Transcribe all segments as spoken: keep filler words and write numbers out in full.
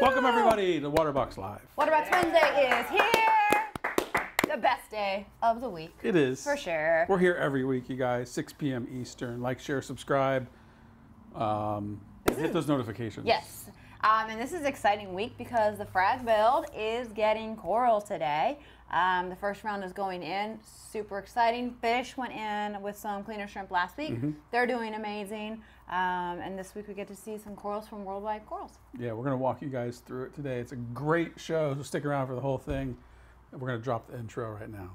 Welcome everybody to Waterbox Live. Waterbox Wednesday is here. The best day of the week. It is. For sure. We're here every week, you guys, six p m Eastern. Like, share, subscribe, um, hit those notifications. Yes. Um, and this is an exciting week because the frag build is getting coral today. Um, the first round is going in. Super exciting. Fish went in with some cleaner shrimp last week. Mm-hmm. They're doing amazing. Um, and this week we get to see some corals from Worldwide Corals. Yeah, we're going to walk you guys through it today. It's a great show, so stick around for the whole thing. We're going to drop the intro right now.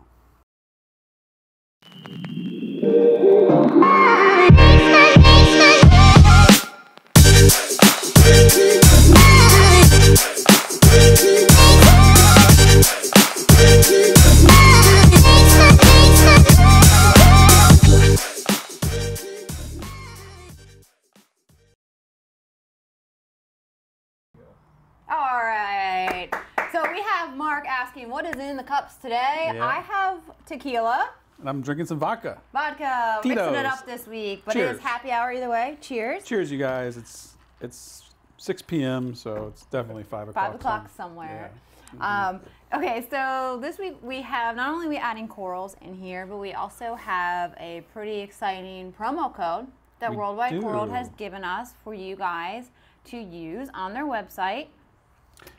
Asking what is in the cups today. Yeah. I have tequila. And I'm drinking some vodka. Vodka. Tito's. Mixing it up this week. But Cheers. It is happy hour either way. Cheers. Cheers, you guys. It's it's six p m so it's definitely five o'clock. Five o'clock somewhere. Yeah. Mm-hmm. um, okay, so this week we have, not only are we adding corals in here, but we also have a pretty exciting promo code that we Worldwide do. Coral has given us for you guys to use on their website.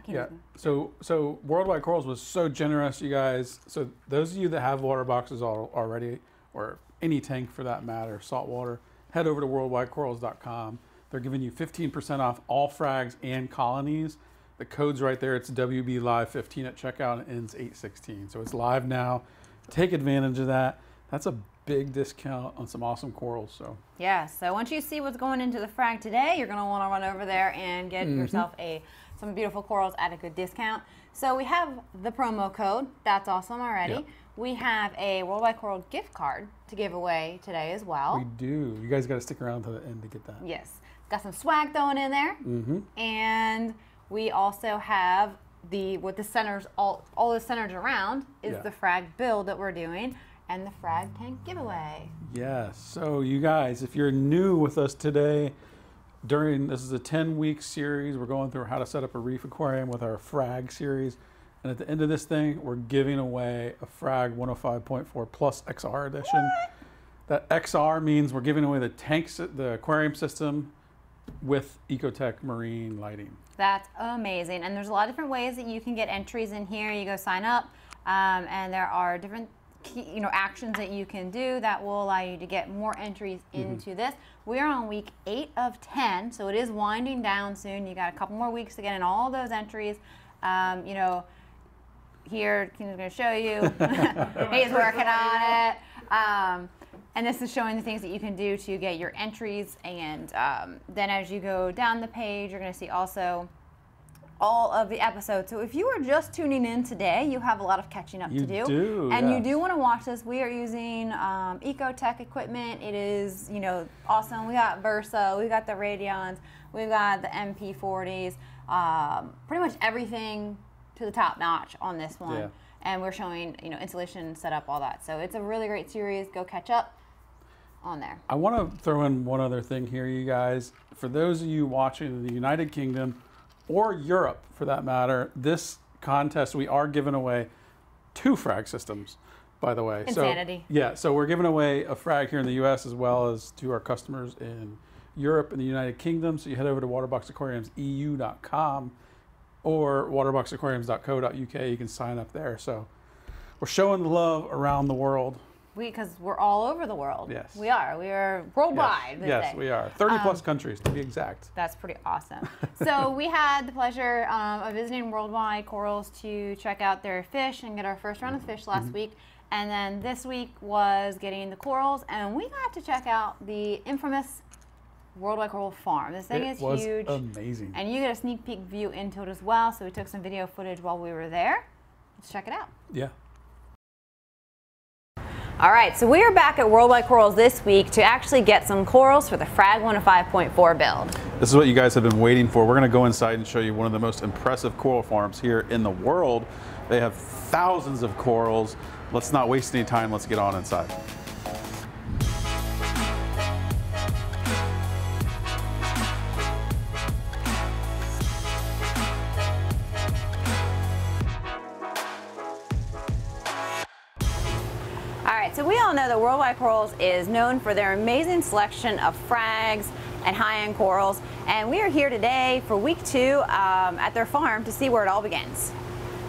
Can yeah, so so Worldwide Corals was so generous, you guys. So those of you that have water boxes all, already, or any tank for that matter, saltwater, head over to Worldwide Corals dot com. They're giving you fifteen percent off all frags and colonies. The code's right there. It's W B Live fifteen at checkout and ends eight sixteen. So it's live now. Take advantage of that. That's a big discount on some awesome corals. So yeah, so once you see what's going into the frag today, you're going to want to run over there and get mm-hmm. yourself a... some beautiful corals at a good discount. So we have the promo code. That's awesome already. Yep. We have a Worldwide Coral gift card to give away today as well. We do. You guys got to stick around to the end to get that. Yes. Got some swag thrown in there. Mm-hmm. And we also have the, what the centers, all, all the centers around is yeah. the frag build that we're doing and the frag tank giveaway. Yes. So you guys, if you're new with us today, During, this is a ten week series. We're going through how to set up a reef aquarium with our frag series. And at the end of this thing, we're giving away a frag one oh five point four plus X R edition. What? That X R means we're giving away the tanks, the aquarium system with Ecotech Marine lighting. That's amazing. And there's a lot of different ways that you can get entries in here. You go sign up um, and there are different Key, you know, actions that you can do that will allow you to get more entries into mm-hmm. this. We are on week eight of ten, so it is winding down soon. You got a couple more weeks to get in all those entries. Um, you know, here, Keenan's going to show you. He's working on it. Um, and this is showing the things that you can do to get your entries. And um, then as you go down the page, you're going to see also all of the episodes. So if you are just tuning in today, you have a lot of catching up you to do. do and yes. you do want to watch this. We are using um, Ecotech equipment. It is, you know, awesome. We got Versa, we got the Radions, we've got the M P forties, um, pretty much everything to the top notch on this one. Yeah. And we're showing, you know, installation, setup, all that. So it's a really great series. Go catch up on there. I want to throw in one other thing here, you guys. For those of you watching in the United Kingdom, or Europe for that matter, this contest, we are giving away two frag systems, by the way. Insanity. So, yeah, so we're giving away a frag here in the U S as well as to our customers in Europe and the United Kingdom. So you head over to waterbox aquariums E U dot com or waterbox aquariums dot co dot U K. You can sign up there. So we're showing the love around the world. We, because we're all over the world. Yes. We are. We are worldwide. Yes, yes we are. thirty plus um, countries to be exact. That's pretty awesome. So we had the pleasure um, of visiting Worldwide Corals to check out their fish and get our first round of fish last mm-hmm. week. And then this week was getting the corals. And we got to check out the infamous Worldwide Coral Farm. This thing it is was huge. Amazing. And you get a sneak peek view into it as well. So we took some video footage while we were there. Let's check it out. Yeah. All right, so we are back at Worldwide Corals this week to actually get some corals for the FRAG one oh five point four build. This is what you guys have been waiting for. We're gonna go inside and show you one of the most impressive coral farms here in the world. They have thousands of corals. Let's not waste any time, let's get on inside. So we all know that Worldwide Corals is known for their amazing selection of frags and high-end corals, and we are here today for week two um, at their farm to see where it all begins.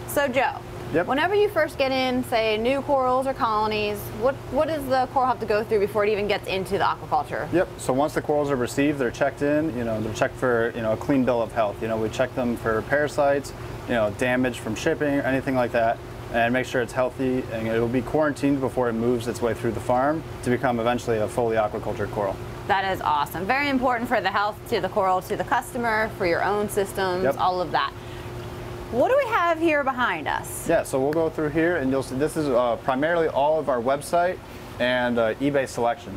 So Joe, yep. Whenever you first get in, say, new corals or colonies, what, what does the coral have to go through before it even gets into the aquaculture? Yep, so once the corals are received, they're checked in, you know, they're checked for, you know, a clean bill of health. You know, we check them for parasites, you know, damage from shipping or anything like that, and make sure it's healthy, and it will be quarantined before it moves its way through the farm to become eventually a fully aquacultured coral. That is awesome. Very important for the health to the coral, to the customer, for your own systems, yep. all of that. What do we have here behind us? Yeah, so we'll go through here, and you'll see this is uh, primarily all of our website and uh, eBay selection.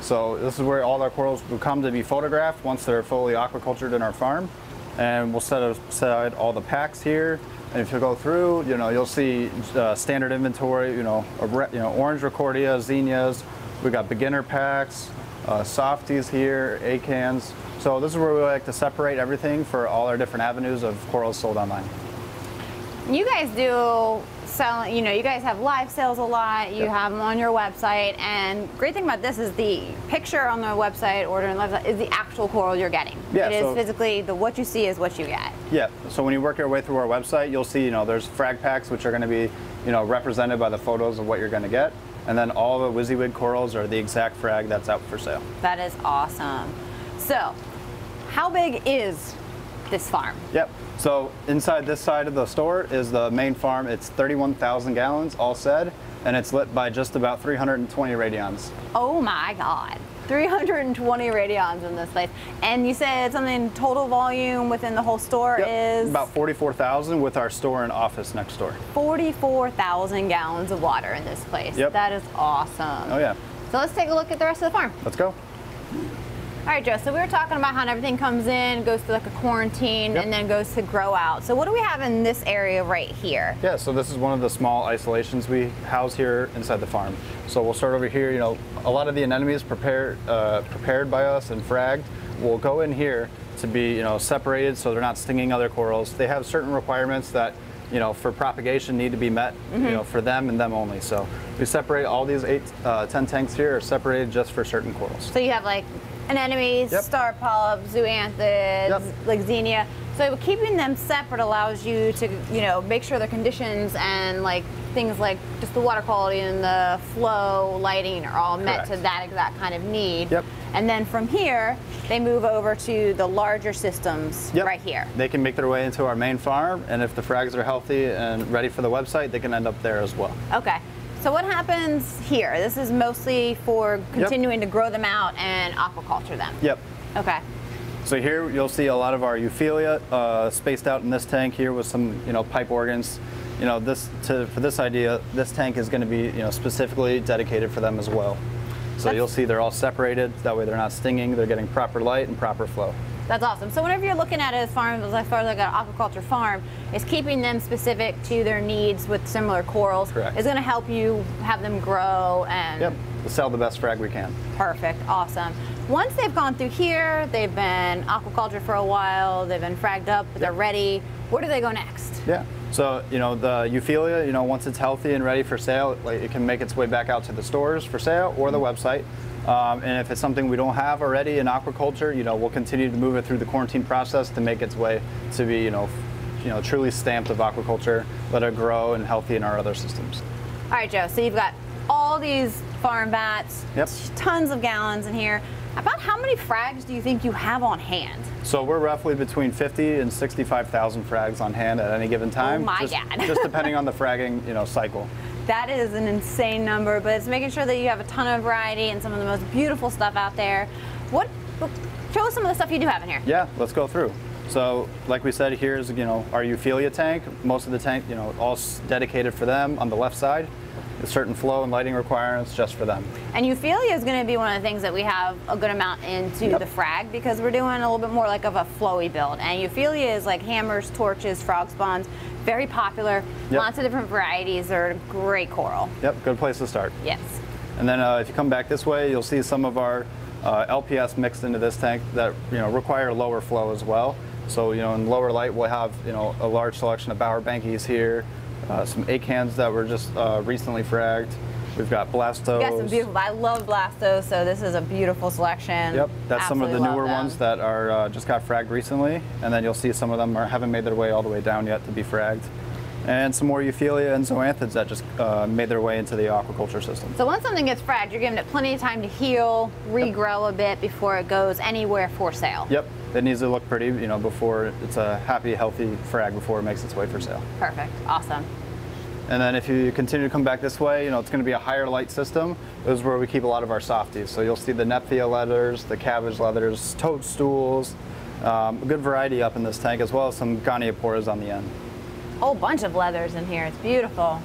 So this is where all our corals will come to be photographed once they're fully aquacultured in our farm. And we'll set aside all the packs here. And if you go through, you know, you'll see uh, standard inventory, you know, a, you know, orange Ricordea, Xenias, we got beginner packs, uh, softies here, A-cans. So this is where we like to separate everything for all our different avenues of corals sold online. You guys do sell, you know, you guys have live sales a lot, you yep. have them on your website, and great thing about this is the picture on the website, order and website, is the actual coral you're getting. Yeah, it so is physically, the what you see is what you get. Yeah, so when you work your way through our website, you'll see, you know, there's frag packs which are going to be, you know, represented by the photos of what you're going to get, and then all the WYSIWYG corals are the exact frag that's out for sale. That is awesome. So, how big is this farm? Yep. So inside this side of the store is the main farm. It's thirty-one thousand gallons, all said, and it's lit by just about three hundred twenty radions. Oh my God. three hundred twenty radions in this place. And you said something total volume within the whole store yep. is? About forty-four thousand with our store and office next door. forty-four thousand gallons of water in this place. Yep. That is awesome. Oh yeah. So let's take a look at the rest of the farm. Let's go. All right, Joe, so we were talking about how everything comes in, goes through like a quarantine, yep. and then goes to grow out. So what do we have in this area right here? Yeah, so this is one of the small isolations we house here inside the farm. So we'll start over here. You know, a lot of the anemones prepared, uh, prepared by us and fragged will go in here to be, you know, separated so they're not stinging other corals. They have certain requirements that, you know, for propagation need to be met, mm-hmm. you know, for them and them only. So we separate all these eight, uh, ten tanks here are separated just for certain corals. So you have like anemones, yep. star polyp, zoanthids, yep. like Xenia. So keeping them separate allows you to, you know, make sure their conditions and like things like just the water quality and the flow, lighting are all met Correct. to that exact kind of need. Yep. And then from here, they move over to the larger systems yep. right here. They can make their way into our main farm, and if the frags are healthy and ready for the website, they can end up there as well. Okay. So what happens here? This is mostly for continuing yep. to grow them out and aquaculture them. Yep. Okay. So here you'll see a lot of our Euphyllia uh, spaced out in this tank here with some, you know, pipe organs. You know, this to, for this idea, this tank is going to be, you know, specifically dedicated for them as well. So That's, you'll see they're all separated. That way they're not stinging. They're getting proper light and proper flow. That's awesome. So whenever you're looking at a farm, as far as like an aquaculture farm, it's keeping them specific to their needs with similar corals. Correct. It's going to help you have them grow and yep. we'll sell the best frag we can. Perfect. Awesome. Once they've gone through here, they've been aquaculture for a while, they've been fragged up, but yep. they're ready. Where do they go next? Yeah. So, you know, the Euphyllia, you know, once it's healthy and ready for sale, like, it can make its way back out to the stores for sale or the website. Um, and if it's something we don't have already in aquaculture, you know, we'll continue to move it through the quarantine process to make its way to be, you know, you know, truly stamped of aquaculture, let it grow and healthy in our other systems. All right, Joe, so you've got all these farm vats, yep. tons of gallons in here. About how many frags do you think you have on hand? So we're roughly between fifty and sixty-five thousand frags on hand at any given time. Oh my just, God. Just depending on the fragging, you know, cycle. That is an insane number, but it's making sure that you have a ton of variety and some of the most beautiful stuff out there. What, show us some of the stuff you do have in here. Yeah, let's go through. So, like we said, here's, you know, our Euphyllia tank. Most of the tank, you know, all dedicated for them on the left side. certain flow and lighting requirements just for them. And Euphyllia is going to be one of the things that we have a good amount into yep. the frag, because we're doing a little bit more like of a flowy build. And Euphyllia is like hammers, torches, frog spawns, very popular, yep. lots of different varieties. They're a great coral. Yep, good place to start. Yes. And then uh, if you come back this way, you'll see some of our uh, L P S mixed into this tank that you know require lower flow as well. So you know in lower light we'll have you know a large selection of Bowerbankis here, uh, some A-cans that were just uh, recently fragged. We've got Blastos. We've got some beautiful. I love Blastos, so this is a beautiful selection. Yep, that's absolutely some of the newer ones that are uh, just got fragged recently, and then you'll see some of them are, haven't made their way all the way down yet to be fragged. And some more Euphyllia and zoanthids that just uh, made their way into the aquaculture system. So once something gets fragged, you're giving it plenty of time to heal, regrow yep. a bit before it goes anywhere for sale. Yep, it needs to look pretty, you know, before it's a happy, healthy frag before it makes its way for sale. Perfect, awesome. And then if you continue to come back this way, you know, it's going to be a higher light system. This is where we keep a lot of our softies. So you'll see the Nephthea leathers, the cabbage leathers, toadstools, um, a good variety up in this tank, as well as some Gonioporas on the end. Whole bunch of leathers in here. It's beautiful.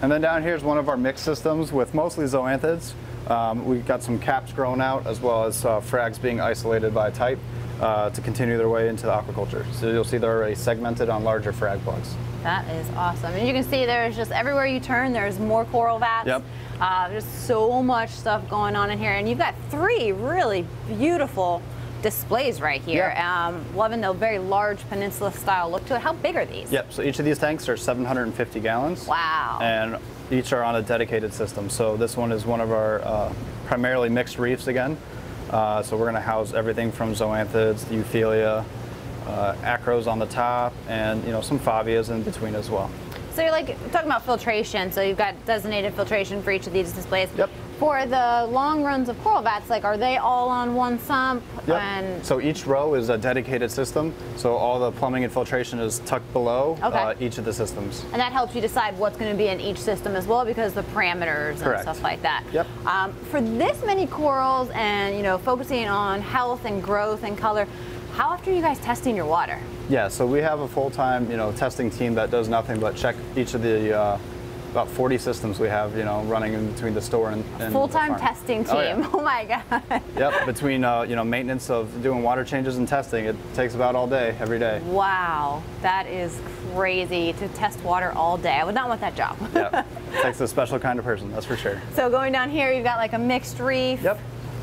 And then down here is one of our mixed systems with mostly zoanthids. Um, we've got some caps grown out, as well as uh, frags being isolated by type uh, to continue their way into the aquaculture. So you'll see they're already segmented on larger frag plugs. That is awesome. And you can see there's just everywhere you turn, there's more coral vats. Yep. Uh, there's so much stuff going on in here. And you've got three really beautiful displays right here. Yep. Um, loving the very large peninsula style look to it. How big are these? Yep, so each of these tanks are seven hundred fifty gallons. Wow. And each are on a dedicated system. So this one is one of our uh, primarily mixed reefs again. Uh, so we're going to house everything from zoanthids, Euphyllia, uh, Acros on the top, and you know some Favias in between as well. So you're like talking about filtration. So you've got designated filtration for each of these displays. Yep. For the long runs of coral vats, like are they all on one sump? Yep. And so each row is a dedicated system. So all the plumbing and filtration is tucked below okay. uh, each of the systems. And that helps you decide what's going to be in each system as well, because the parameters Correct. and stuff like that. Yep. Um, for this many corals and you know focusing on health and growth and color, how often are you guys testing your water? Yeah, so we have a full-time you know testing team that does nothing but check each of the. Uh, About forty systems we have, you know, running in between the store and, and full-time testing team. Oh, yeah. Oh my God. Yep. Between uh, you know maintenance of doing water changes and testing, it takes about all day every day. Wow, that is crazy to test water all day. I would not want that job. Yeah, it takes a special kind of person, that's for sure. So going down here, you've got like a mixed reef. Yep.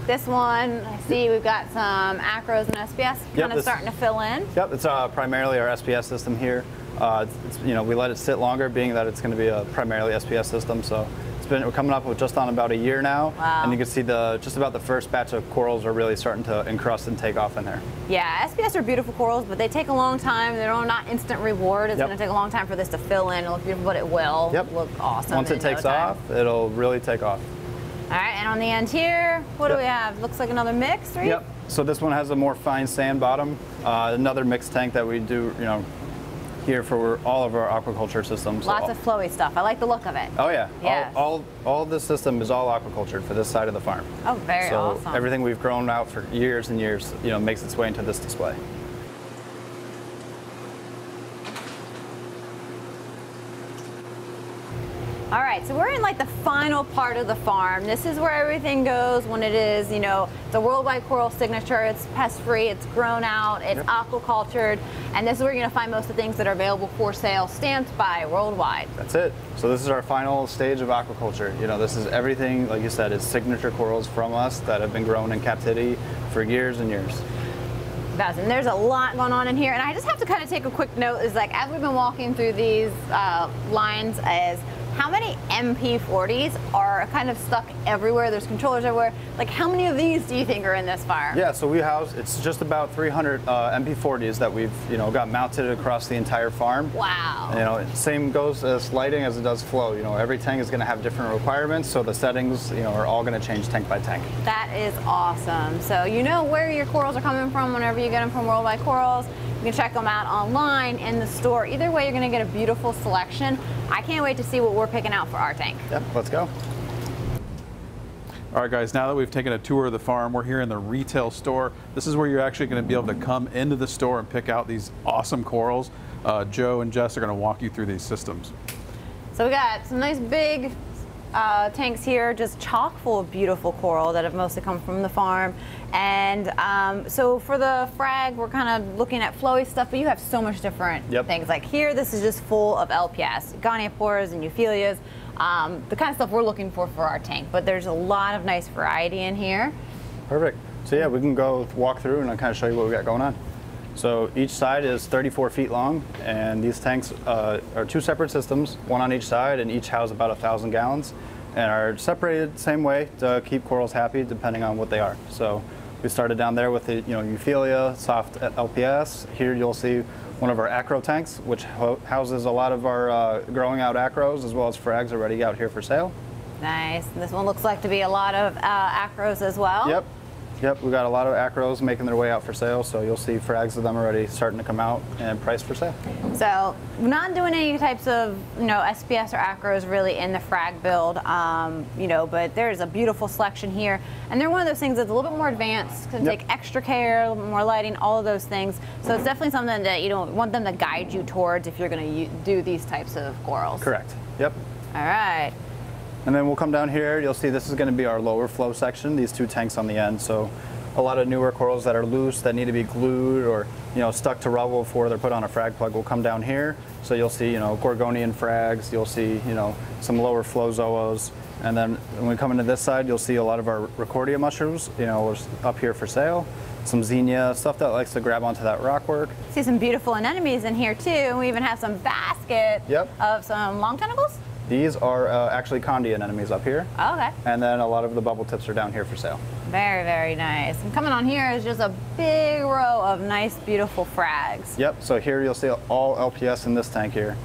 This one, I see we've got some Acros and S P S kind yep, of this, starting to fill in. Yep, it's uh, primarily our S P S system here. Uh, it's, it's, you know, we let it sit longer, being that it's going to be a primarily S P S system. So it's been we're coming up with just on about a year now, wow. and you can see the just about the first batch of corals are really starting to encrust and take off in there. Yeah, S P S are beautiful corals, but they take a long time. They're not instant reward. It's yep. going to take a long time for this to fill in. It'll look beautiful, but it will yep. look awesome. Once it takes no off, it'll really take off. All right, and on the end here, what yep. do we have? Looks like another mixed reef. Yep. So this one has a more fine sand bottom. Uh, another mixed tank that we do, you know, here for all of our aquaculture systems. Lots so, of flowy stuff. I like the look of it. Oh yeah. Yes. All, all, all the system is all aquaculture for this side of the farm. Oh, very so awesome. So everything we've grown out for years and years, you know, makes its way into this display. All right, so we're in like the final part of the farm. This is where everything goes when it is, you know, the Worldwide Coral signature. It's pest-free, it's grown out, it's yep. aquacultured, and this is where you're gonna find most of the things that are available for sale, stamped by Worldwide. That's it. So this is our final stage of aquaculture. You know, this is everything, like you said, it's signature corals from us that have been grown in captivity for years and years. And there's a lot going on in here, and I just have to kind of take a quick note is like, as we've been walking through these uh, lines, as how many M P forties are kind of stuck everywhere? There's controllers everywhere. Like, how many of these do you think are in this farm? Yeah, so we house, it's just about three hundred uh, M P forties that we've, you know, got mounted across the entire farm. Wow. And, you know, same goes as lighting as it does flow. You know, every tank is gonna have different requirements, so the settings, you know, are all gonna change tank by tank. That is awesome. So you know where your corals are coming from whenever you get them from Worldwide Corals. You can check them out online, in the store. Either way, you're gonna get a beautiful selection. I can't wait to see what we're picking out for our tank. Yep, let's go. All right, guys, now that we've taken a tour of the farm, we're here in the retail store. This is where you're actually gonna be able to come into the store and pick out these awesome corals. Uh, Joe and Jess are gonna walk you through these systems. So we got some nice big uh, tanks here, just chock full of beautiful coral that have mostly come from the farm. And um, so for the frag, we're kind of looking at flowy stuff, but you have so much different yep. things. Like here, this is just full of L P S, Gonioporas and Euphylias, um, the kind of stuff we're looking for for our tank. But there's a lot of nice variety in here. Perfect. So yeah, we can go walk through and I'll kind of show you what we got going on. So each side is thirty-four feet long, and these tanks uh, are two separate systems, one on each side, and each house about one thousand gallons, and are separated the same way to keep corals happy depending on what they are. So we started down there with the you know, Euphyllia, soft L P S. Here you'll see one of our Acro tanks, which ho houses a lot of our uh, growing out Acros, as well as frags already out here for sale. Nice. And this one looks like to be a lot of uh, Acros as well. Yep. Yep, we've got a lot of Acros making their way out for sale, so you'll see frags of them already starting to come out and priced for sale. So not doing any types of, you know, S P S or Acros really in the frag build, um, you know, but there's a beautiful selection here. And they're one of those things that's a little bit more advanced, can yep. take extra care, more lighting, all of those things. So it's definitely something that you don't want them to guide you towards if you're going to do these types of corals. Correct, yep. All right. And then we'll come down here, you'll see this is going to be our lower flow section, these two tanks on the end. So a lot of newer corals that are loose, that need to be glued or you know stuck to rubble before they're put on a frag plug will come down here. So you'll see you know Gorgonian frags, you'll see you know some lower flow zoos. And then when we come into this side, you'll see a lot of our Ricordea mushrooms, you know, up here for sale. Some Xenia, stuff that likes to grab onto that rock work. See some beautiful anemones in here too, and we even have some basket yep. of some long tentacles. These are uh, actually condi anemones up here. Oh, okay. And then a lot of the bubble tips are down here for sale. Very, very nice. And coming on here is just a big row of nice, beautiful frags. Yep, so here you'll see all L P S in this tank here.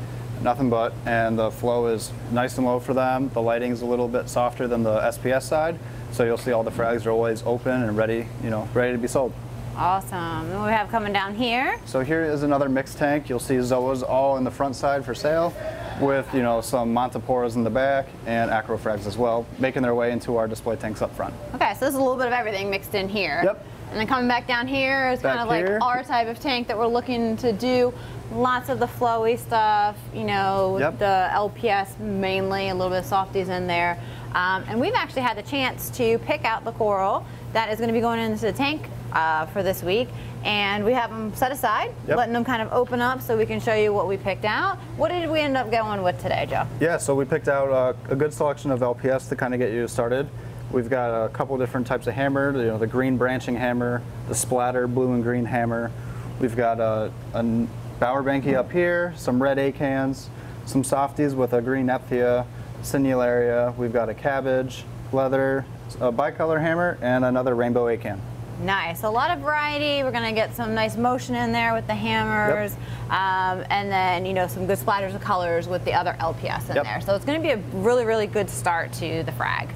Nothing but, and the flow is nice and low for them. The lighting's a little bit softer than the S P S side. So you'll see all the frags are always open and ready, you know, ready to be sold. Awesome. What do we have coming down here? So here is another mixed tank. You'll see zoas all in the front side for sale, with you know some Montiporas in the back and Acrofrags as well, making their way into our display tanks up front. Okay, so there's a little bit of everything mixed in here. Yep. And then coming back down here is kind of like our type of tank that we're looking to do. Lots of the flowy stuff, you know, yep. the L P S mainly, a little bit of softies in there. Um, and we've actually had the chance to pick out the coral that is going to be going into the tank uh, for this week. And we have them set aside, yep. letting them kind of open up so we can show you what we picked out. What did we end up going with today, Joe? Yeah, so we picked out uh, a good selection of L P S to kind of get you started. We've got a couple different types of hammer, you know, the green branching hammer, the splatter, blue and green hammer. We've got a, a Bowerbanki up here, some red A-cans, some softies with a green Nephthea, Sinularia. We've got a cabbage, leather, a bicolor hammer, and another rainbow A-can. Nice, a lot of variety. We're gonna get some nice motion in there with the hammers, yep. um, and then you know some good splatters of colors with the other L P S in yep. there. So it's gonna be a really, really good start to the frag.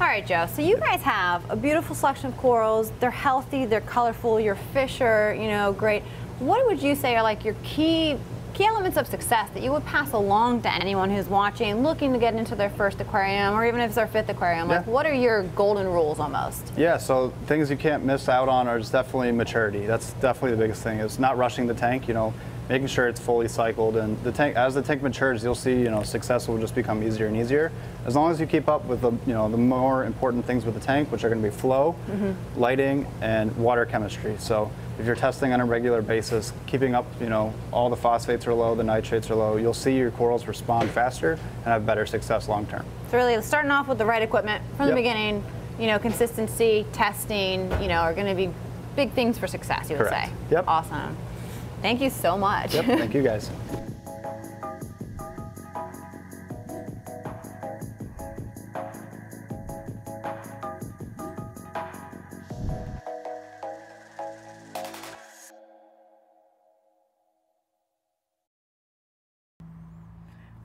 All right, Joe, so you guys have a beautiful selection of corals. They're healthy, they're colorful, your fish are, you know, great. What would you say are like your key Key elements of success that you would pass along to anyone who's watching, looking to get into their first aquarium, or even if it's their fifth aquarium? Yeah. Like, what are your golden rules almost? Yeah, so things you can't miss out on are definitely maturity. That's definitely the biggest thing, is not rushing the tank, you know, making sure it's fully cycled. And the tank, as the tank matures, you'll see, you know, success will just become easier and easier. As long as you keep up with the, you know, the more important things with the tank, which are going to be flow, mm-hmm. lighting, and water chemistry. So if you're testing on a regular basis, keeping up, you know, all the phosphates are low, the nitrates are low, you'll see your corals respond faster and have better success long term. So really starting off with the right equipment from yep. the beginning, you know, consistency, testing, you know, are going to be big things for success, you would Correct. Say. Yep. Awesome. Thank you so much. Yep, thank you guys.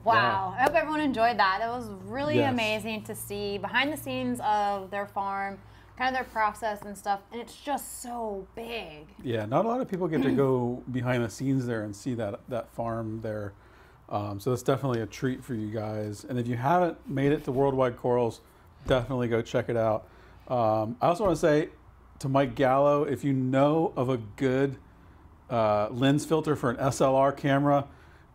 Wow. wow, I hope everyone enjoyed that. That was really yes. amazing to see behind the scenes of their farm, kind of their process and stuff, and it's just so big. Yeah, not a lot of people get to go behind the scenes there and see that, that farm there. Um, so that's definitely a treat for you guys. And if you haven't made it to Worldwide Corals, definitely go check it out. Um, I also want to say to Mike Gallo, if you know of a good uh, lens filter for an S L R camera,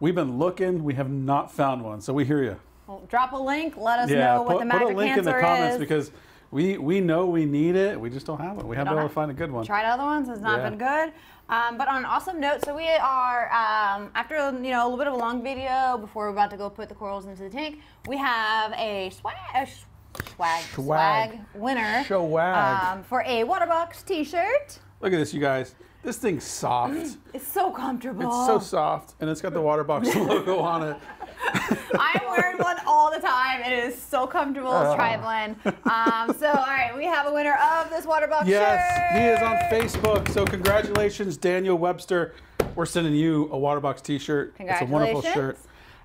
We've been looking. We have not found one. So we hear you. Well, drop a link. Let us yeah, know what put, the magic answer is. Put a link in the comments is. because we we know we need it. We just don't have it. We haven't been able to find a good one. Tried other ones. It's not yeah. been good. Um, but on an awesome note, so we are, um, after you know a little bit of a long video before we're about to go put the corals into the tank, we have a swag. A Swag, swag, swag winner swag. Um, for a Waterbox t-shirt. Look at this, you guys. This thing's soft. It's so comfortable. It's so soft, and it's got the Waterbox logo on it. I'm wearing one all the time. It is so comfortable. It's tri-blend. Um, so, all right, we have a winner of this Waterbox yes, shirt. He is on Facebook. So, congratulations, Daniel Webster. We're sending you a Waterbox t-shirt. It's a wonderful shirt.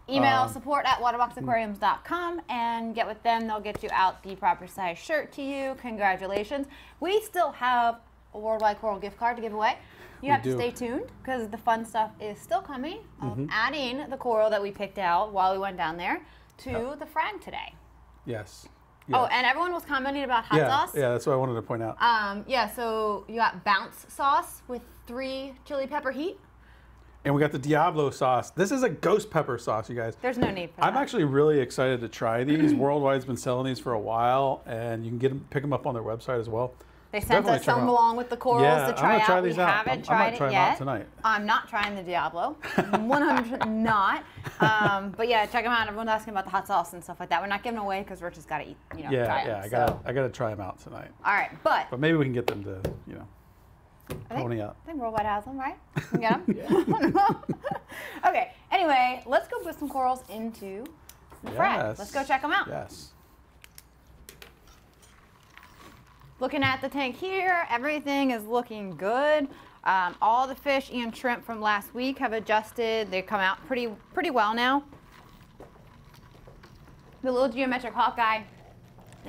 Email um, support at waterbox aquariums dot com and get with them. They'll get you out the proper size shirt to you. Congratulations. We still have a Worldwide Coral gift card to give away. You have do. to stay tuned because the fun stuff is still coming. Of mm-hmm. adding the coral that we picked out while we went down there to oh. the frag today. Yes. Yes. Oh, and everyone was commenting about hot yeah, sauce. Yeah, that's what I wanted to point out. Um, yeah, so you got bounce sauce with three chili pepper heat. And we got the Diablo sauce. This is a ghost pepper sauce, you guys. There's no need for I'm that. I'm actually really excited to try these. Worldwide's been selling these for a while, and you can get them, pick them up on their website as well. They so sent us some along with the corals yeah, to try I'm out. Try these we out. haven't I'm, tried I'm it yet. Tonight. I'm not trying the Diablo. one hundred percent not. Um, but yeah, check them out. Everyone's asking about the hot sauce and stuff like that. We're not giving them away because we're just gotta eat. You know, yeah, try yeah. Them, I gotta, so. I gotta try them out tonight. All right, but but maybe we can get them to, you know. I think, I think Worldwide has them, right? You got them? Yeah. Okay, anyway, let's go put some corals into the yes. frag. Let's go check them out. Yes. Looking at the tank here, everything is looking good. Um, all the fish and shrimp from last week have adjusted. They come out pretty, pretty well now. The little geometric hawkeye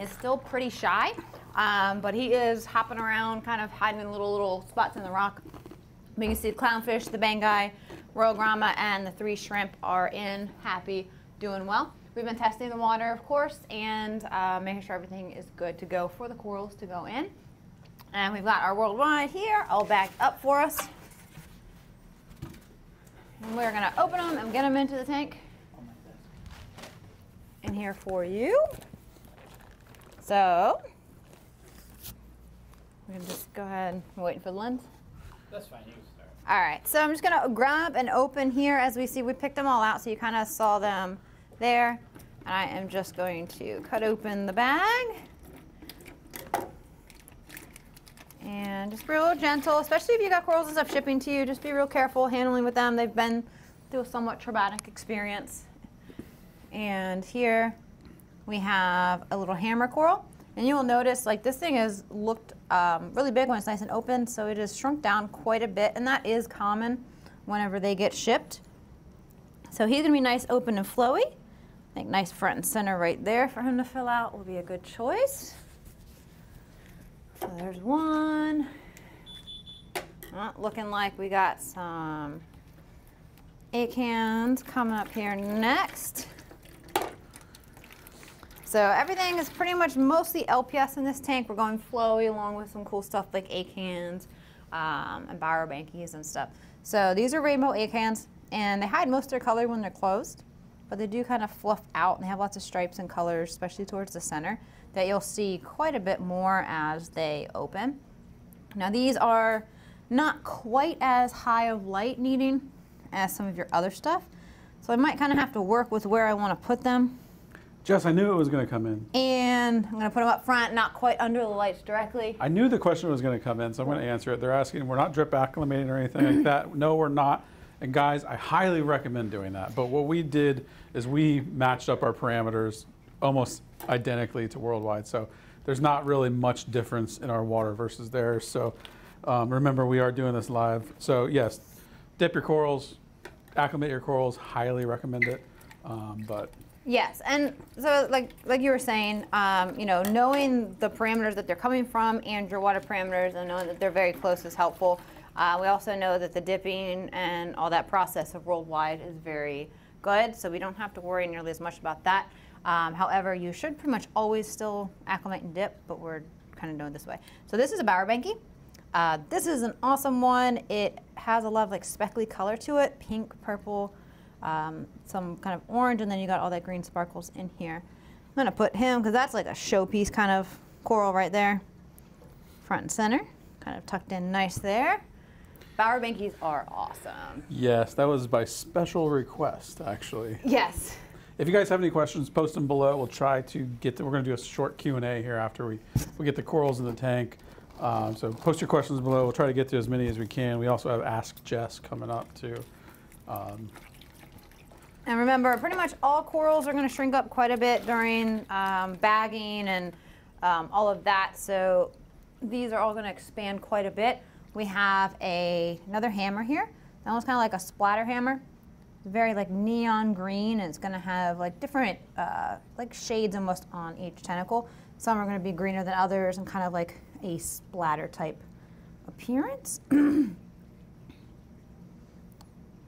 is still pretty shy. Um, but he is hopping around, kind of hiding in little, little spots in the rock. But you can see the clownfish, the bangai, royal grama, and the three shrimp are in, happy, doing well. We've been testing the water, of course, and uh, making sure everything is good to go for the corals to go in. And we've got our Worldwide here, all backed up for us. And we're gonna open them and get them into the tank. In here for you. So. We're going to just go ahead and wait for the lens. That's fine. You can start. All right. So I'm just going to grab and open here. As we see, we picked them all out, so you kind of saw them there. And I am just going to cut open the bag. And just be real gentle, especially if you got corals and stuff shipping to you. Just be real careful handling with them. They've been through a somewhat traumatic experience. And here we have a little hammer coral. And you will notice, like, this thing has looked um, really big when it's nice and open, so it has shrunk down quite a bit, and that is common whenever they get shipped. So he's gonna be nice, open, and flowy. I think nice front and center right there for him to fill out will be a good choice. So there's one. Not looking like we got some A-cans coming up here next. So everything is pretty much mostly L P S in this tank. We're going flowy along with some cool stuff like A-cans um, and Bowerbankis and stuff. So these are rainbow A-cans, and they hide most of their color when they're closed, but they do kind of fluff out, and they have lots of stripes and colors, especially towards the center, that you'll see quite a bit more as they open. Now these are not quite as high of light needing as some of your other stuff, so I might kind of have to work with where I want to put them. Jess, I knew it was going to come in. And I'm going to put them up front, not quite under the lights directly. I knew the question was going to come in, so I'm going to answer it. They're asking, we're not drip acclimating or anything like that. No, we're not. And guys, I highly recommend doing that. But what we did is we matched up our parameters almost identically to Worldwide. So there's not really much difference in our water versus theirs. So um, remember, we are doing this live. So yes, dip your corals, acclimate your corals, highly recommend it. Um, but. Yes, and so like like you were saying, um, you know, knowing the parameters that they're coming from and your water parameters and knowing that they're very close is helpful. Uh, we also know that the dipping and all that process of Worldwide is very good, so we don't have to worry nearly as much about that. Um, however, you should pretty much always still acclimate and dip, but we're kind of doing it this way. So this is a Bowerbanki. Uh, this is an awesome one. It has a lot of like speckly color to it, pink, purple, um, some kind of orange, and then you got all that green sparkles in here. I'm gonna put him, because that's like a showpiece kind of coral right there. Front and center, kind of tucked in nice there. Bowerbankis are awesome. Yes, that was by special request, actually. Yes. If you guys have any questions, post them below. We'll try to get them. We're going to do a short Q and A here after we, we get the corals in the tank. Um, so post your questions below. We'll try to get to as many as we can. We also have Ask Jess coming up, too. Um, and remember, pretty much all corals are going to shrink up quite a bit during um, bagging and um, all of that. So these are all going to expand quite a bit. We have a, another hammer here. That one's kind of like a splatter hammer. Very like neon green, and it's going to have like different uh, like shades almost on each tentacle. Some are going to be greener than others and kind of like a splatter type appearance. There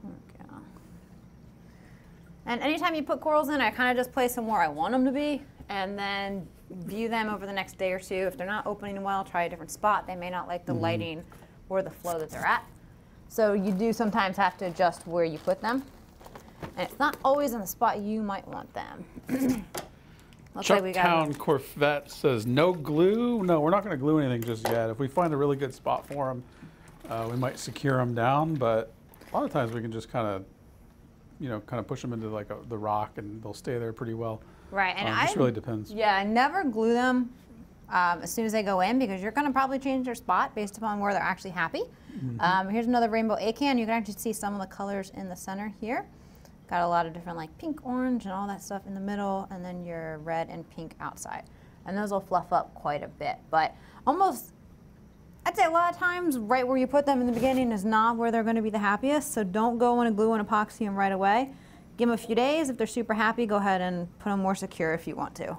we go. And anytime you put corals in, I kind of just place them where I want them to be and then view them over the next day or two. If they're not opening well, try a different spot. They may not like the mm-hmm. lighting or the flow that they're at. So you do sometimes have to adjust where you put them. And it's not always in the spot you might want them. Chucktown Corvette says, no glue? No, we're not going to glue anything just yet. If we find a really good spot for them, uh, we might secure them down. But a lot of times we can just kind of, you know, kind of push them into like a, the rock, and they'll stay there pretty well. Right. And um, I, it just really depends. Yeah, I never glue them um, as soon as they go in, because you're going to probably change their spot based upon where they're actually happy. Mm-hmm. um, here's another rainbow A-can. You can actually see some of the colors in the center here. Got a lot of different like pink, orange, and all that stuff in the middle, and then your red and pink outside. And those will fluff up quite a bit. But almost, I'd say a lot of times, right where you put them in the beginning is not where they're going to be the happiest. So don't go and glue and epoxy them right away. Give them a few days. If they're super happy, go ahead and put them more secure if you want to. Like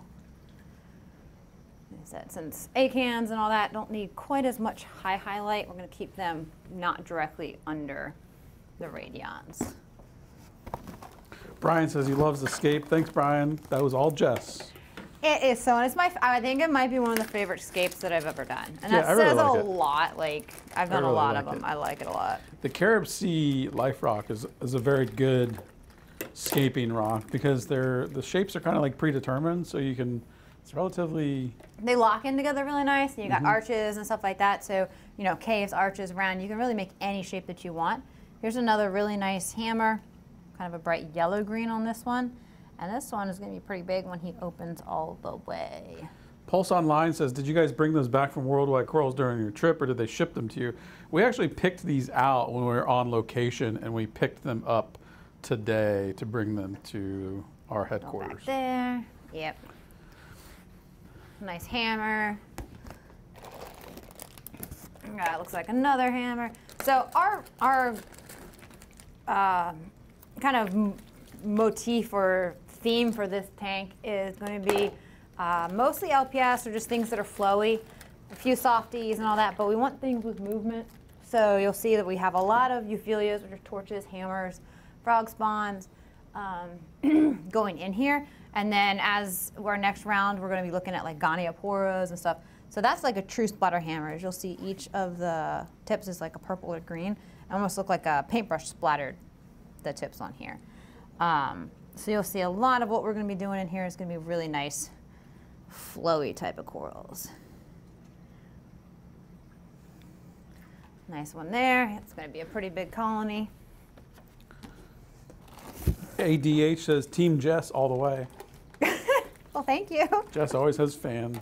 I said, since A-cans and all that don't need quite as much high highlight, we're going to keep them not directly under the radions. Brian says he loves the scape. Thanks, Brian. That was all Jess. It is so, and it's my, I think it might be one of the favorite scapes that I've ever done. And that yeah, really says like a it. lot. Like, I've done really a lot like of them. It. I like it a lot. The CaribSea Life Rock is, is a very good scaping rock, because they're the shapes are kind of like predetermined, so you can, it's relatively, they lock in together really nice, and you got mm-hmm. arches and stuff like that, so you know, caves, arches, round, you can really make any shape that you want. Here's another really nice hammer, kind of a bright yellow green on this one, and this one is going to be pretty big when he opens all the way. Pulse Online says, did you guys bring those back from Worldwide Corals during your trip, or did they ship them to you? We actually picked these out when we were on location, and we picked them up today to bring them to our headquarters. Back there, yep. Nice hammer. That looks like another hammer. So our our uh, kind of motif or theme for this tank is going to be uh, mostly L P S, or just things that are flowy, a few softies and all that. But we want things with movement. So you'll see that we have a lot of Euphyllias, which are torches, hammers, frog spawns um, going in here. And then as our next round, we're going to be looking at like Gonioporas and stuff. So that's like a true splatter hammer. As you'll see, each of the tips is like a purple or green. It almost look like a paintbrush splattered the tips on here. Um, so you'll see a lot of what we're going to be doing in here is going to be really nice, flowy type of corals. Nice one there. It's going to be a pretty big colony. A D H says, Team Jess all the way. Well, thank you. Jess always has fans.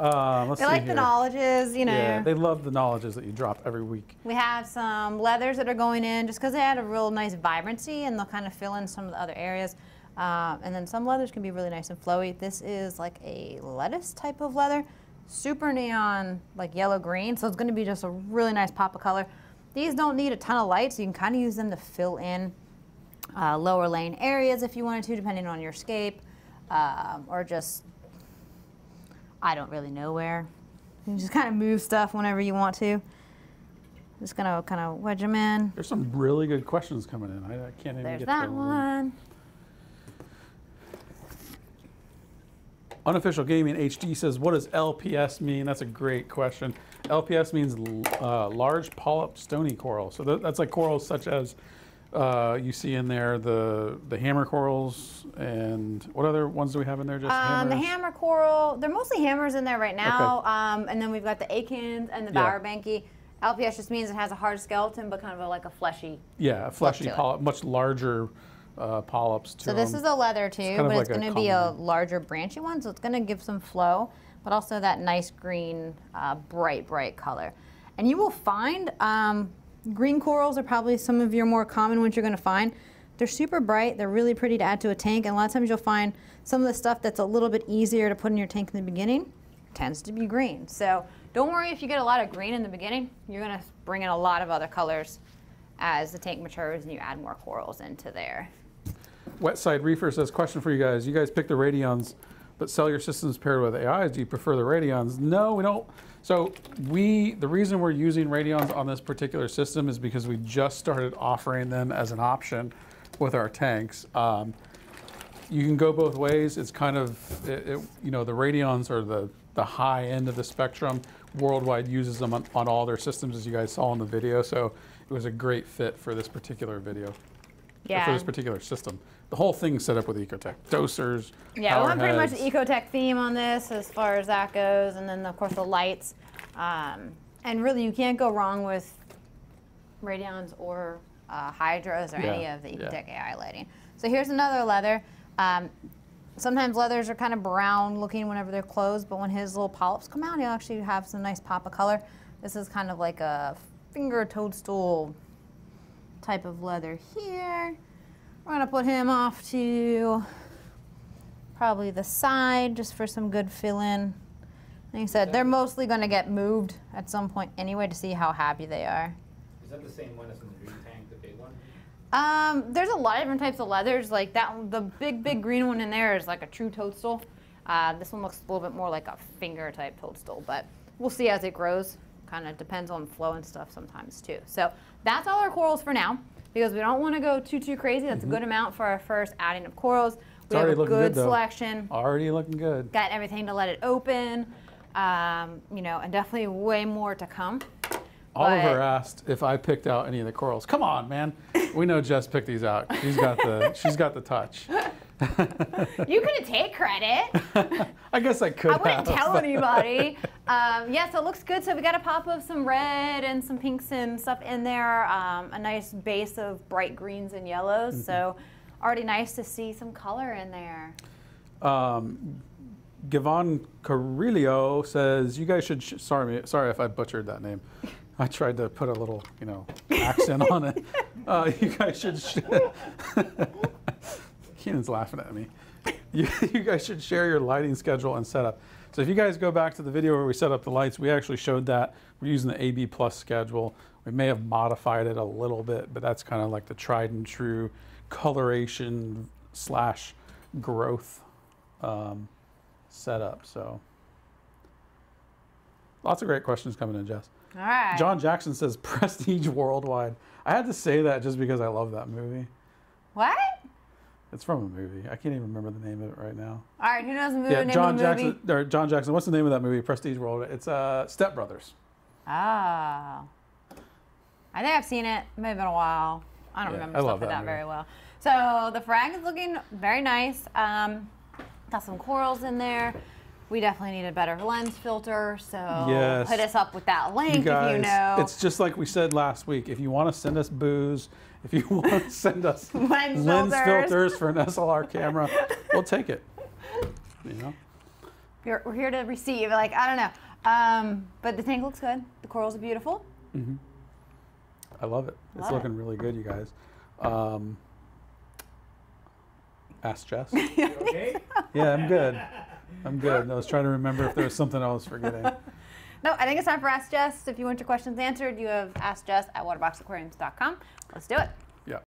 Uh, let's they see like here. the knowledges, you know. Yeah, they love the knowledges that you drop every week. We have some leathers that are going in just because they had a real nice vibrancy, and they'll kind of fill in some of the other areas. Um, and then some leathers can be really nice and flowy. This is like a lettuce type of leather, super neon, like yellow-green, so it's going to be just a really nice pop of color. These don't need a ton of light, so you can kind of use them to fill in Uh, lower lane areas if you wanted to, depending on your scape, um, or just, I don't really know where. You just kind of move stuff whenever you want to. I'm just gonna kind of wedge them in. There's some really good questions coming in. I, I can't even There's get that one. Unofficial Gaming H D says, what does L P S mean? That's a great question. L P S means uh, large polyp stony coral. So th that's like corals such as Uh, you see in there the the hammer corals, and what other ones do we have in there? Just um, the hammer coral. They're mostly hammers in there right now. Okay. Um, and then we've got the A-cans and the yeah. Bowerbanki. L P S just means it has a hard skeleton, but kind of a, like a fleshy. Yeah, a fleshy polyp, much larger uh, polyps to So this them. Is a leather too, it's but like it's going to be a larger branchy one, so it's going to give some flow, but also that nice green, uh, bright, bright color. And you will find. Um, Green corals are probably some of your more common ones you're going to find. They're super bright. They're really pretty to add to a tank. And a lot of times you'll find some of the stuff that's a little bit easier to put in your tank in the beginning tends to be green. So don't worry if you get a lot of green in the beginning. You're going to bring in a lot of other colors as the tank matures and you add more corals into there. Wetside Reefer says, question for you guys. You guys pick the Radions, but sell your systems paired with A Is. Do you prefer the Radions? No, we don't. So we, the reason we're using Radions on this particular system is because we just started offering them as an option with our tanks. Um, you can go both ways. It's kind of, it, it, you know, the Radions are the, the high end of the spectrum. Worldwide uses them on, on all their systems, as you guys saw in the video. So it was a great fit for this particular video. Yeah. For this particular system. The whole thing's set up with Ecotech. Dosers, yeah, we want pretty much the Ecotech theme on this as far as that goes, and then, of course, the lights. Um, and really, you can't go wrong with Radions or uh, Hydros or yeah. any of the Ecotech yeah. A I lighting. So here's another leather. Um, sometimes leathers are kind of brown looking whenever they're closed, but when his little polyps come out, he'll actually have some nice pop of color. This is kind of like a finger toadstool type of leather here. We're going to put him off to probably the side just for some good fill-in. Like I said, they're mostly going to get moved at some point anyway to see how happy they are. Is that the same one as in the green tank, the big one? Um, there's a lot of different types of leathers. Like that one, the big, big green one in there is like a true toadstool. Uh, this one looks a little bit more like a finger type toadstool, but we'll see as it grows. Kind of depends on flow and stuff sometimes too. So that's all our corals for now, because we don't want to go too, too crazy. That's mm-hmm. a good amount for our first adding of corals. We have a good, good selection. Already looking good. Got everything to let it open, um, you know, and definitely way more to come. Oliver but, asked if I picked out any of the corals. Come on, man. We know Jess picked these out. She's got the, she's got the touch. You couldn't take credit. I guess I could I wouldn't have. Tell anybody. Um, yeah, so it looks good. So we got a pop of some red and some pinks and stuff in there. Um, a nice base of bright greens and yellows. Mm-hmm. So already nice to see some color in there. Um, Gavon Carrillo says, you guys should, sh sorry, sorry if I butchered that name. I tried to put a little, you know, accent on it. Uh, you guys should, sh Keenan's laughing at me. You, you guys should share your lighting schedule and setup. So if you guys go back to the video where we set up the lights, we actually showed that. We're using the A B plus schedule. We may have modified it a little bit, but that's kind of like the tried and true coloration slash growth um, setup. So lots of great questions coming in, Jess. All right. John Jackson says, Prestige Worldwide. I had to say that just because I love that movie. What? It's from a movie. I can't even remember the name of it right now. All right, who knows the movie? Yeah, John the Jackson. Movie? Or John Jackson. What's the name of that movie? Prestige World. It's uh, Step Brothers. Ah, oh. I think I've seen it. It may have been a while. I don't yeah, remember I stuff like that, that very well. So the frag is looking very nice. Um, got some corals in there. We definitely need a better lens filter. So yes. Put us up with that link you guys, if you know. It's just like we said last week. If you want to send us booze. If you want to send us lens, lens filters. filters for an S L R camera, we'll take it. You know? We're, we're here to receive. Like, I don't know. Um, but the tank looks good. The corals are beautiful. Mm-hmm. I love it. Love it's looking it. really good, you guys. Um, ask Jess. You okay? Yeah, I'm good. I'm good. And I was trying to remember if there was something I was forgetting. No, I think it's time for Ask Jess. If you want your questions answered, you have Ask Jess at waterbox aquariums dot com. Let's do it. Yeah.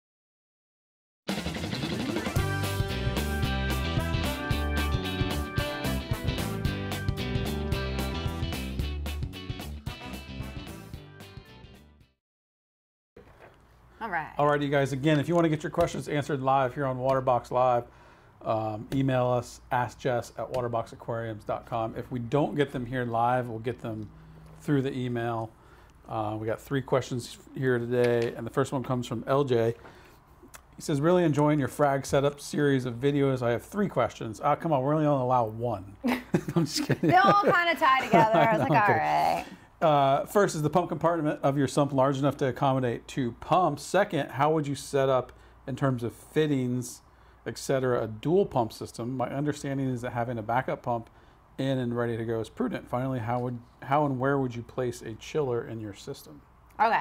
All right. All right, you guys. Again, if you want to get your questions answered live here on Waterbox Live, um, email us, ask jess at waterbox aquariums dot com. If we don't get them here live, we'll get them through the email. Uh, we got three questions here today, and the first one comes from L J. He says, really enjoying your frag setup series of videos. I have three questions. Ah, come on, we're only going to allow one. I'm just kidding. They all kind of tie together. I was like, all right. Uh, first, is the pump compartment of your sump large enough to accommodate two pumps? Second, how would you set up, in terms of fittings, et cetera, a dual pump system? My understanding is that having a backup pump in and ready to go is prudent. Finally, how would how and where would you place a chiller in your system? Okay.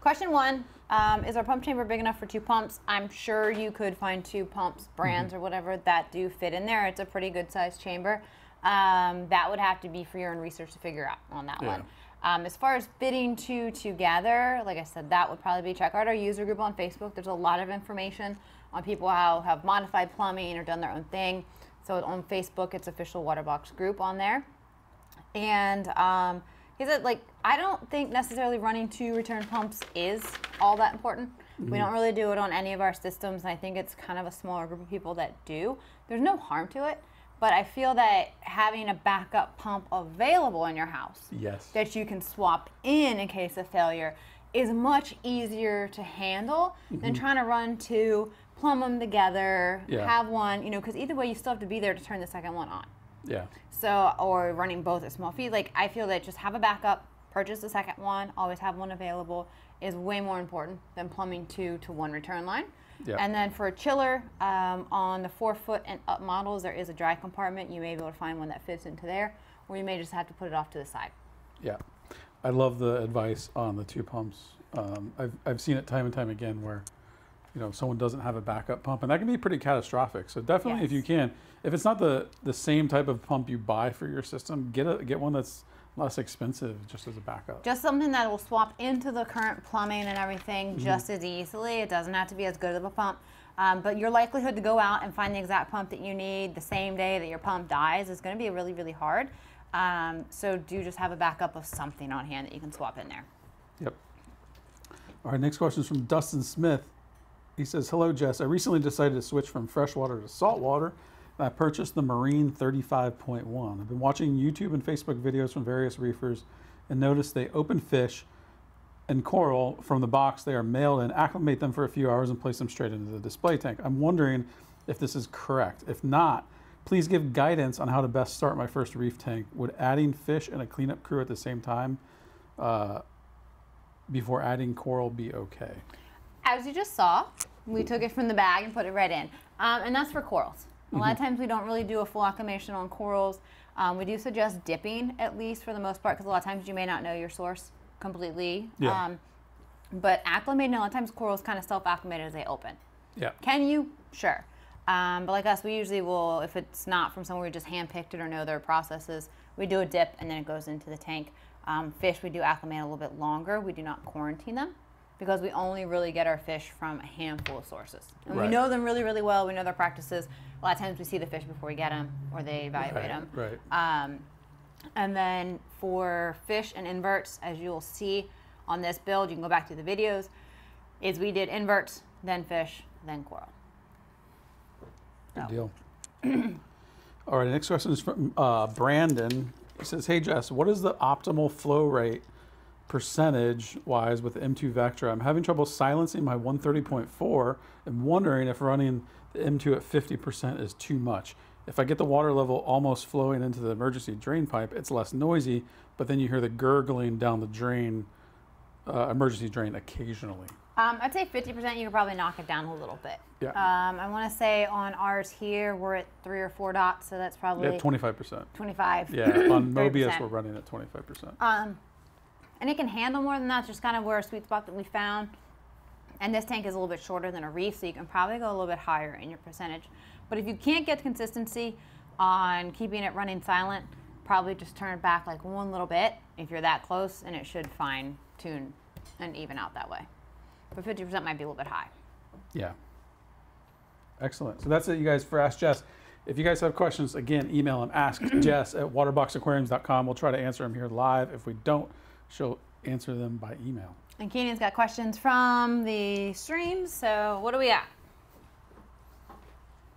Question one, um, is our pump chamber big enough for two pumps? I'm sure you could find two pumps, brands mm-hmm. or whatever, that do fit in there. It's a pretty good sized chamber. Um, that would have to be for your own research to figure out on that yeah. one. Um, as far as fitting two together, like I said, that would probably be, check out our user group on Facebook. There's a lot of information on people how have modified plumbing or done their own thing. So on Facebook, it's official Waterbox group on there. And um, he said, like, I don't think necessarily running two return pumps is all that important. Mm-hmm. We don't really do it on any of our systems, and I think it's kind of a smaller group of people that do. There's no harm to it. But I feel that having a backup pump available in your house yes. that you can swap in in case of failure is much easier to handle mm-hmm. than trying to run two, plumb them together, yeah. have one, you know, because either way you still have to be there to turn the second one on. Yeah. So, or running both at small feet. Like, I feel that just have a backup, purchase the second one, always have one available is way more important than plumbing two to one return line. Yep. And then for a chiller, um, on the four foot and up models, there is a dry compartment. You may be able to find one that fits into there, or you may just have to put it off to the side. Yeah. I love the advice on the two pumps. Um, I've, I've seen it time and time again where, you know, someone doesn't have a backup pump, and that can be pretty catastrophic. So definitely yes. if you can, if it's not the, the same type of pump you buy for your system, get a, get one that's less expensive just as a backup. Just something that will swap into the current plumbing and everything mm-hmm. just as easily. It doesn't have to be as good of a pump. Um, but your likelihood to go out and find the exact pump that you need the same day that your pump dies is going to be really, really hard. Um, so do just have a backup of something on hand that you can swap in there. Yep. All right, next question is from Dustin Smith. He says, hello, Jess. I recently decided to switch from freshwater to saltwater. I purchased the Marine thirty-five point one. I've been watching YouTube and Facebook videos from various reefers and noticed they open fish and coral from the box they are mailed and acclimate them for a few hours and place them straight into the display tank. I'm wondering if this is correct. If not, please give guidance on how to best start my first reef tank. Would adding fish and a cleanup crew at the same time uh, before adding coral be okay? As you just saw, we took it from the bag and put it right in. Um, and that's for corals. A lot of times we don't really do a full acclimation on corals. Um, we do suggest dipping, at least for the most part, because a lot of times you may not know your source completely. Yeah. Um, but acclimating, a lot of times corals kind of self-acclimate as they open. Yeah. Can you? Sure. Um, but like us, we usually will, if it's not from someone we just handpicked it or know their processes, we do a dip and then it goes into the tank. Um, fish, we do acclimate a little bit longer. We do not quarantine them, because we only really get our fish from a handful of sources. And right. we know them really, really well. We know their practices. A lot of times we see the fish before we get them or they evaluate right, them. Right. Um, and then for fish and inverts, as you'll see on this build, you can go back to the videos, is we did inverts, then fish, then coral. So. Good deal. All right, the next question is from uh, Brandon. He says, hey, Jess, what is the optimal flow rate percentage-wise with the M two Vectra? I'm having trouble silencing my one thirty point four and wondering if running the M two at fifty percent is too much. If I get the water level almost flowing into the emergency drain pipe, it's less noisy, but then you hear the gurgling down the drain, uh, emergency drain occasionally. Um, I'd say fifty percent, you could probably knock it down a little bit. Yeah. Um, I want to say on ours here, we're at three or four dots, so that's probably... Yeah, twenty-five percent. twenty-five. Yeah, on Mobius, we're running at twenty-five percent. Um, And it can handle more than that, just kind of where a sweet spot that we found. And this tank is a little bit shorter than a reef, so you can probably go a little bit higher in your percentage. But if you can't get consistency on keeping it running silent, probably just turn it back like one little bit if you're that close, and it should fine tune and even out that way. But fifty percent might be a little bit high. Yeah. Excellent. So that's it, you guys, for Ask Jess. If you guys have questions, again, email them, ask jess at waterbox aquariums dot com. We'll try to answer them here live. If we don't, she'll answer them by email. And Keenan's got questions from the stream, so what do we got?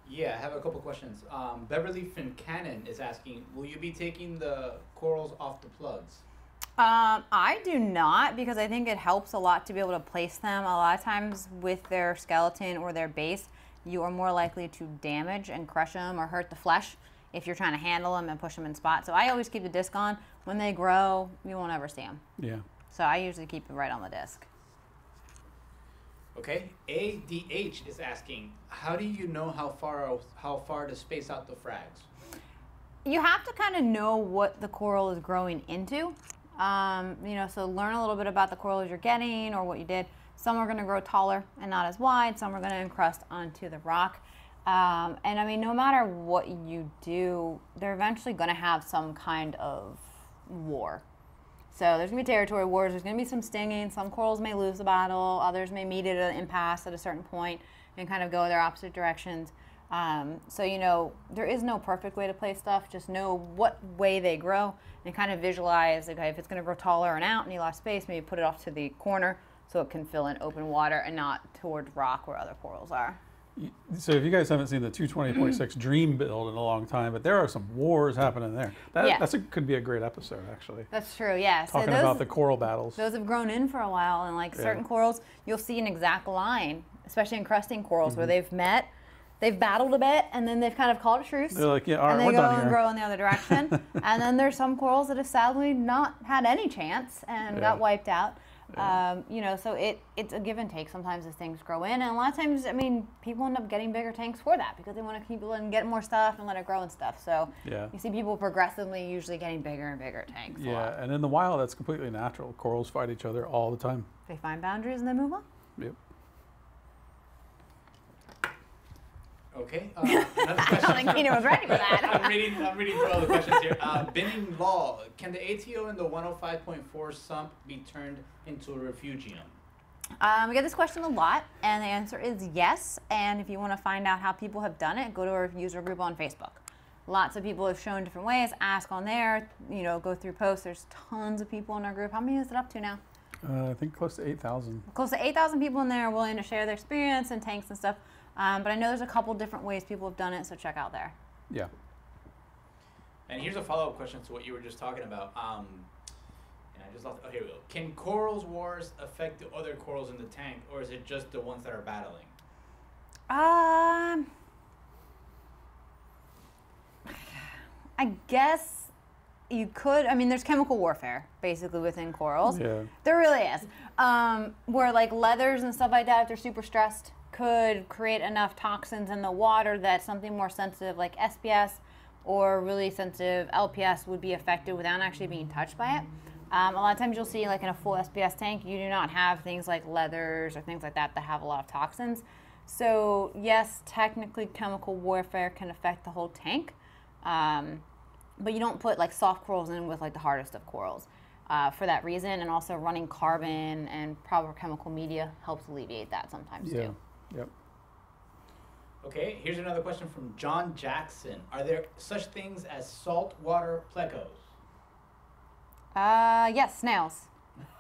Yeah, I have a couple questions. Um, Beverly Fincannon is asking, will you be taking the corals off the plugs? Um, I do not, because I think it helps a lot to be able to place them. A lot of times with their skeleton or their base, you are more likely to damage and crush them or hurt the flesh if you're trying to handle them and push them in spots. So I always keep the disc on. When they grow, you won't ever see them. Yeah. So I usually keep it right on the disc. Okay, A D H is asking, how do you know how far how far to space out the frags? You have to kind of know what the coral is growing into. Um, you know, so learn a little bit about the corals you're getting or what you did. Some are going to grow taller and not as wide. Some are going to encrust onto the rock. Um, and I mean, no matter what you do, they're eventually going to have some kind of war. So there's going to be territory wars, there's going to be some stinging, some corals may lose the battle, others may meet at an impasse at a certain point and kind of go their opposite directions. Um, so, you know, there is no perfect way to play stuff, just know what way they grow and kind of visualize, okay, if it's going to grow taller and out and you lost space, maybe put it off to the corner so it can fill in open water and not towards rock where other corals are. So if you guys haven't seen the two twenty point six Dream build in a long time, but there are some wars happening there. That yeah. that's a, could be a great episode, actually. That's true, yeah. Talking so those, about the coral battles. Those have grown in for a while, and like yeah. certain corals, you'll see an exact line, especially encrusting corals, mm-hmm. where they've met, they've battled a bit, and then they've kind of called a truce. They're like, yeah, all right, and they we're go done and here. grow in the other direction. And then there's some corals that have sadly not had any chance and yeah. got wiped out. Yeah. Um, you know, so it, it's a give and take. Sometimes as things grow in, and a lot of times, I mean, people end up getting bigger tanks for that because they want to keep letting get more stuff and let it grow and stuff. So yeah. you see people progressively usually getting bigger and bigger tanks. Yeah, and in the wild, that's completely natural. Corals fight each other all the time. They find boundaries and they move on. Yep. Okay. Uh, another question. I don't think Kena was ready for that. I'm reading. I'm reading through all the questions here. Uh, Binning Law. Can the A T O and the one oh five point four sump be turned into a refugium? Um, we get this question a lot, and the answer is yes. And if you want to find out how people have done it, go to our user group on Facebook. Lots of people have shown different ways. Ask on there. You know, go through posts. There's tons of people in our group. How many is it up to now? Uh, I think close to eight thousand. Close to eight thousand people in there are willing to share their experience and tanks and stuff. Um, but I know there's a couple different ways people have done it, so check out there. Yeah. And here's a follow-up question to what you were just talking about. Um, and I just lost. Oh, here we go. Can corals wars affect the other corals in the tank, or is it just the ones that are battling? Um, I guess you could. I mean, there's chemical warfare basically within corals. Yeah. There really is. Um, where like leathers and stuff like that, if they're super stressed, could create enough toxins in the water that something more sensitive like S P S or really sensitive L P S would be affected without actually being touched by it. Um, a lot of times you'll see like in a full S P S tank, you do not have things like leathers or things like that that have a lot of toxins. So yes, technically chemical warfare can affect the whole tank, um, but you don't put like soft corals in with like the hardest of corals uh, for that reason. And also running carbon and proper chemical media helps alleviate that sometimes yeah. too. Yep. Okay, here's another question from John Jackson. Are there such things as saltwater plecos? Uh, yes, snails.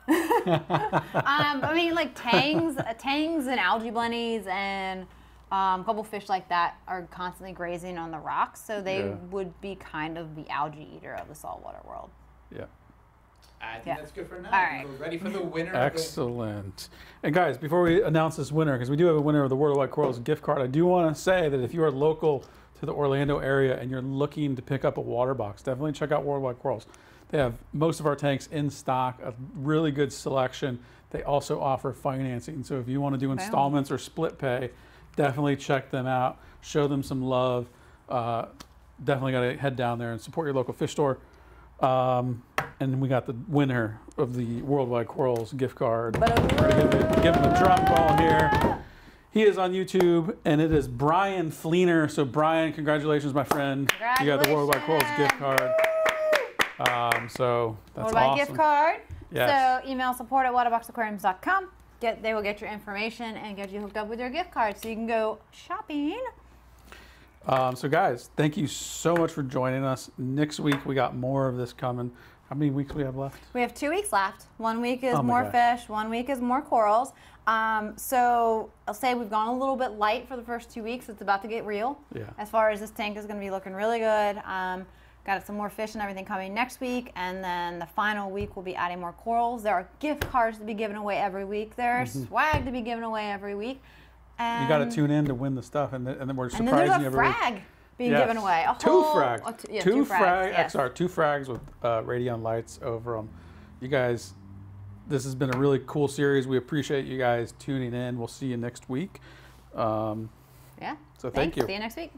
um, I mean, like tangs, tangs and algae bunnies and um, a couple fish like that are constantly grazing on the rocks, so they yeah. would be kind of the algae eater of the saltwater world. Yeah. I think yeah. that's good for now. All right. We're ready for the winner. Excellent. And guys, before we announce this winner, because we do have a winner of the Worldwide Corals gift card, I do want to say that if you are local to the Orlando area and you're looking to pick up a water box, definitely check out Worldwide Corals. They have most of our tanks in stock, a really good selection. They also offer financing. So if you want to do installments wow. or split pay, definitely check them out. Show them some love. Uh, definitely got to head down there and support your local fish store. Um, and we got the winner of the Worldwide Corals gift card. We're going to give him a drum roll here. He is on YouTube, and it is Brian Fleener. So, Brian, congratulations, my friend. Congratulations. You got the Worldwide Corals gift card. Um, so, that's Worldwide awesome. Gift card. Yes. So, email support at waterbox aquariums dot com. Get, they will get your information and get you hooked up with your gift card so you can go shopping. Um, so guys, thank you so much for joining us. Next week, we got more of this coming. How many weeks do we have left? We have two weeks left. One week is oh more gosh. fish. One week is more corals. Um, so I'll say we've gone a little bit light for the first two weeks. It's about to get real. Yeah. As far as this tank is going to be looking really good. Um, Got some more fish and everything coming next week, and then the final week we'll be adding more corals. There are gift cards to be given away every week. There's mm-hmm. swag to be given away every week. And you got to tune in to win the stuff, and then, and then we're surprising everybody. And then there's a frag week. being yes. given away. A two whole, frag, oh, two, yeah, two, two frag, yes. X R, two frags with uh, Radion lights over them. You guys, this has been a really cool series. We appreciate you guys tuning in. We'll see you next week. Um, yeah. So thank Thanks. you. See you next week.